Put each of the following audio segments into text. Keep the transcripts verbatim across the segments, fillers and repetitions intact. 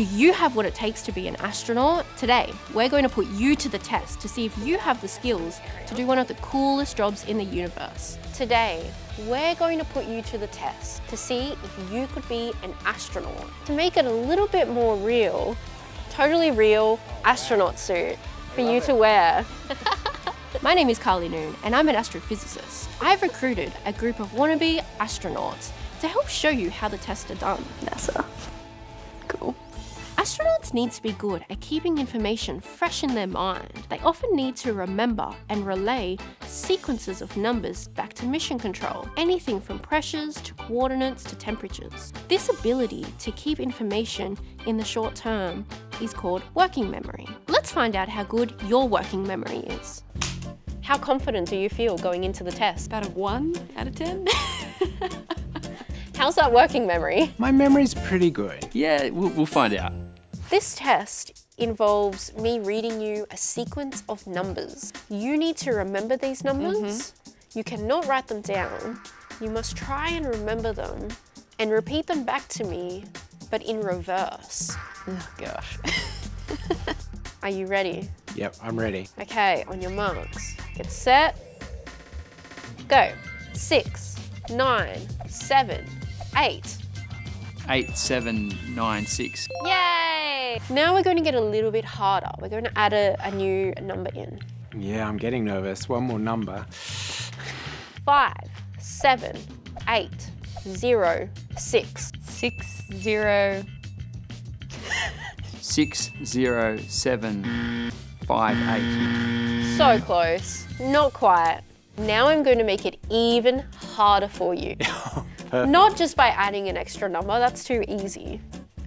Do you have what it takes to be an astronaut? Today, we're going to put you to the test to see if you have the skills to do one of the coolest jobs in the universe. Today, we're going to put you to the test to see if you could be an astronaut. To make it a little bit more real, totally real astronaut suit for you to wear. My name is Carly Noon, and I'm an astrophysicist. I've recruited a group of wannabe astronauts to help show you how the tests are done. NASA. Cool. Astronauts need to be good at keeping information fresh in their mind. They often need to remember and relay sequences of numbers back to mission control, anything from pressures to coordinates to temperatures. This ability to keep information in the short term is called working memory. Let's find out how good your working memory is. How confident do you feel going into the test? About a one out of ten. How's that working memory? My memory's pretty good. Yeah, we'll, we'll find out. This test involves me reading you a sequence of numbers. You need to remember these numbers. Mm-hmm. You cannot write them down. You must try and remember them and repeat them back to me, but in reverse. Oh gosh. Are you ready? Yep, I'm ready. Okay, on your marks. Get set. Go. Six, nine, seven, eight. Eight, seven, nine, six. Yay! Now we're going to get a little bit harder. We're going to add a, a new number in. Yeah, I'm getting nervous. One more number. Five, seven, eight, zero, six. Six, zero. Six, zero, seven, five, eight. So close. Not quite. Now I'm going to make it even harder for you. Not just by adding an extra number, that's too easy.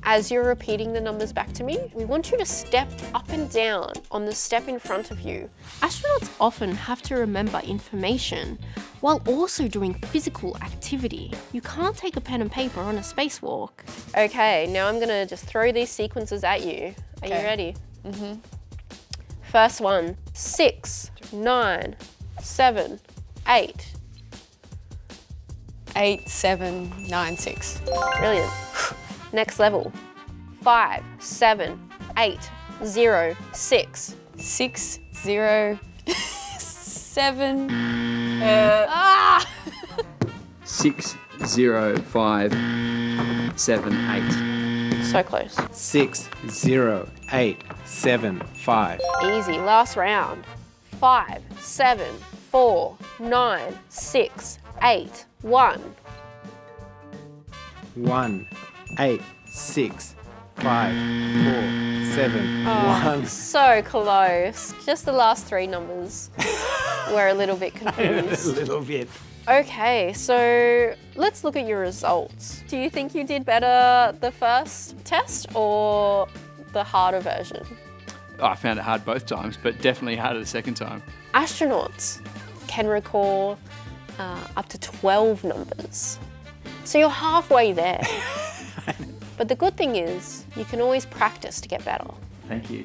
As you're repeating the numbers back to me, we want you to step up and down on the step in front of you. Astronauts often have to remember information while also doing physical activity. You can't take a pen and paper on a spacewalk. Okay, now I'm gonna just throw these sequences at you. Are okay. you ready? Mm-hmm. First one, six, nine, seven, eight. Eight, seven, nine, six. Brilliant. Next level. Five, seven, eight, zero, six. Six, zero, seven. Uh, ah! Six, zero, five, seven, eight. So close. Six, zero, eight, seven, five. Easy. Last round. Five, seven, four, nine, six, eight, one. One. Eight, six, five, four, seven, oh, one. So close. Just the last three numbers were a little bit confused. A little bit. Okay, so let's look at your results. Do you think you did better the first test or the harder version? Oh, I found it hard both times, but definitely harder the second time. Astronauts can recall uh, up to twelve numbers. So you're halfway there. But the good thing is, you can always practice to get better. Thank you.